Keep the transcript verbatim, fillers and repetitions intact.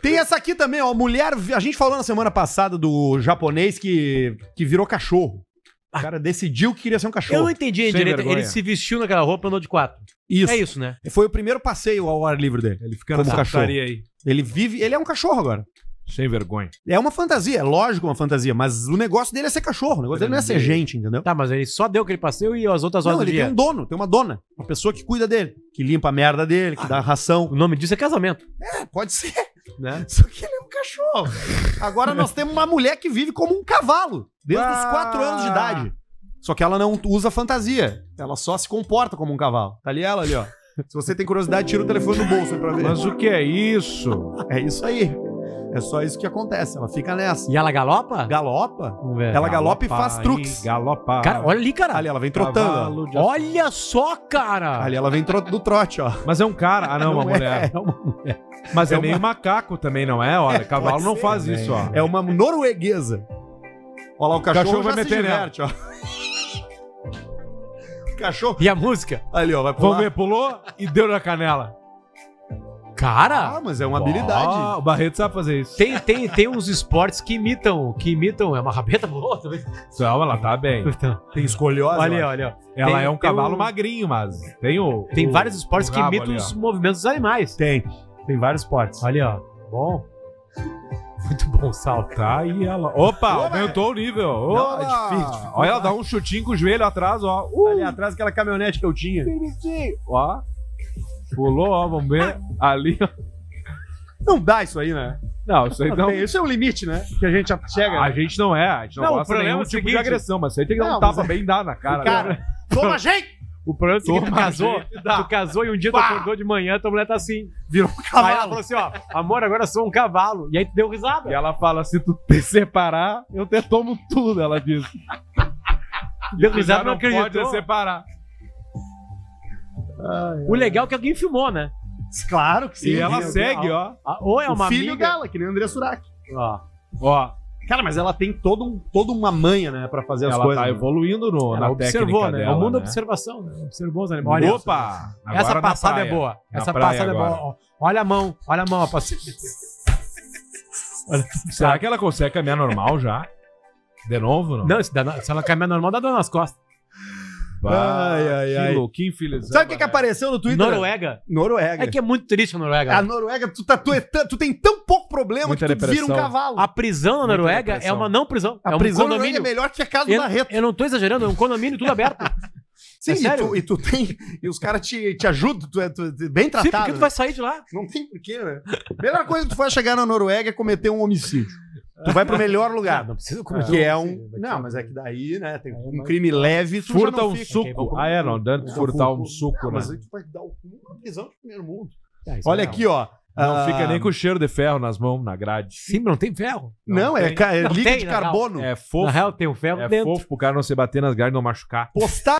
Tem essa aqui também, ó. Mulher... A gente falou na semana passada do japonês que, que virou cachorro. O cara decidiu que queria ser um cachorro. Eu não entendi direito. Ele se vestiu naquela roupa e andou de quatro. Isso. É isso, né? Foi o primeiro passeio ao ar livre dele. Ele fica como cachorro. Aí. Ele vive... Ele é um cachorro agora. Sem vergonha. É uma fantasia. É lógico uma fantasia. Mas o negócio dele é ser cachorro. O negócio dele não é ser gente, entendeu? Tá, mas ele só deu aquele passeio e as outras horas do dia. Não, ele tem um dono. Tem uma dona. Uma pessoa que cuida dele. Que limpa a merda dele. Que dá ração. O nome disso é casamento. É, pode ser. Né? Só que ele é um cachorro. Agora nós temos uma mulher que vive como um cavalo desde ah. os quatro anos de idade. Só que ela não usa fantasia. Ela só se comporta como um cavalo. Tá ali ela ali, ó. Se você tem curiosidade, tira o telefone do bolso pra ver. Mas o que é isso? É isso aí. É só isso que acontece. Ela fica nessa. E ela galopa? Galopa. Ver, ela galopa, galopa e faz truques. Galopa. Cara, olha ali, cara. Ali ela vem trotando. De... Olha só, cara. Ali ela vem tro... do trote, ó. Mas é um cara. Ah, não, não uma é, mulher. É uma mulher. Mas é, é meio uma... macaco também, não é? Olha, é, cavalo não ser, faz né? isso, ó. É uma norueguesa. Olha lá, o cachorro, o cachorro vai meter se diverte, ó. O cachorro... E a música? Ali, ó, vai pular. Vamos ver, pulou e deu na canela. Cara! Ah, mas é uma habilidade. Oh, o Barreto sabe fazer isso. Tem, tem, tem uns esportes que imitam, que imitam. É uma rabeta boa também. Então, ela tá bem. Tem escolhosa. Olha, olha. Ela tem, é um cavalo o... magrinho, mas tem o... Tem o, vários esportes que imitam ali, os movimentos dos animais. Tem. Tem vários esportes. Olha, ó. Bom. Muito bom saltar e ela... Opa, Ô, aumentou velho. o nível. Ô, não, é difícil, difícil. Olha, ela dá um chutinho com o joelho atrás, ó. Uh, ali atrás, aquela caminhonete que eu tinha. Ó. Pulou, ó, vamos ver. Ali, ó. Não dá isso aí, né? Não, isso aí não. não... Isso é um limite, né? Que a gente chega. Né? A gente não é. A gente não, não gosta de nenhum tipo seguinte... de agressão, mas isso aí tem que dar um tapa é... bem dar na cara. Cara, né? Toma jeito! O problema é que tu casou, tu casou e um dia tu acordou de manhã, tua mulher tá assim, virou um cavalo. Aí ela falou assim, ó, amor, agora eu sou um cavalo. E aí tu deu risada. E ela fala, se tu te separar, eu te tomo tudo, ela diz. Deu risada, não acreditou. Não pode separar. Ai, o legal é que alguém filmou, né? Claro que sim. E ela segue, ó. Ou é uma amiga. O filho dela, que nem o André Surak. Ó. Ó. Cara, mas ela tem todo um, toda uma manha, né? Pra fazer as ela coisas. Ela tá né? evoluindo no, ela na observou, técnica né? Dela, o mundo da né? observação, né? Observou os animais. Olha, opa! Essa, essa passada praia. é boa. Na essa passada agora. é boa. Olha a mão. Olha a mão. A passada. Será que ela consegue caminhar normal já? De novo? Não, não se, dá, se ela caminhar normal, dá dor nas costas. Ai, ai, ai. Que louquinho, filho. Sabe o que, que apareceu no Twitter? Noruega. Noruega. É que é muito triste a Noruega. A Noruega, tu, tá, tu, é, tu tem tão pouco problema Muita que tu depressão. vira um cavalo. A prisão na Noruega é uma não prisão. A é um prisão condomínio. Noruega é melhor que a casa do Barreto. Eu não tô exagerando, é um condomínio tudo aberto. Sim, é sério? E, tu, e tu tem. E os caras te, te ajudam, tu é, tu é bem tratado. Sim, porque tu né? vai sair de lá. Não tem porquê, né? A melhor coisa que tu for chegar na Noruega é cometer um homicídio. Tu vai pro melhor lugar. Não, não precisa comer. Que é um... Não, mas é que daí, né? Tem um crime leve. Tu furta um suco. Ah, é, não. Dando furtar um suco, né? Mas aí tu vai dar uma prisão de primeiro mundo. Olha aqui, ó. Não fica nem com o cheiro de ferro nas mãos, na grade. Sim, mas não tem ferro. Não, é líquido de carbono. É fofo. Na real, tem o ferro dentro. É fofo pro cara não se bater nas grades e não machucar. Postar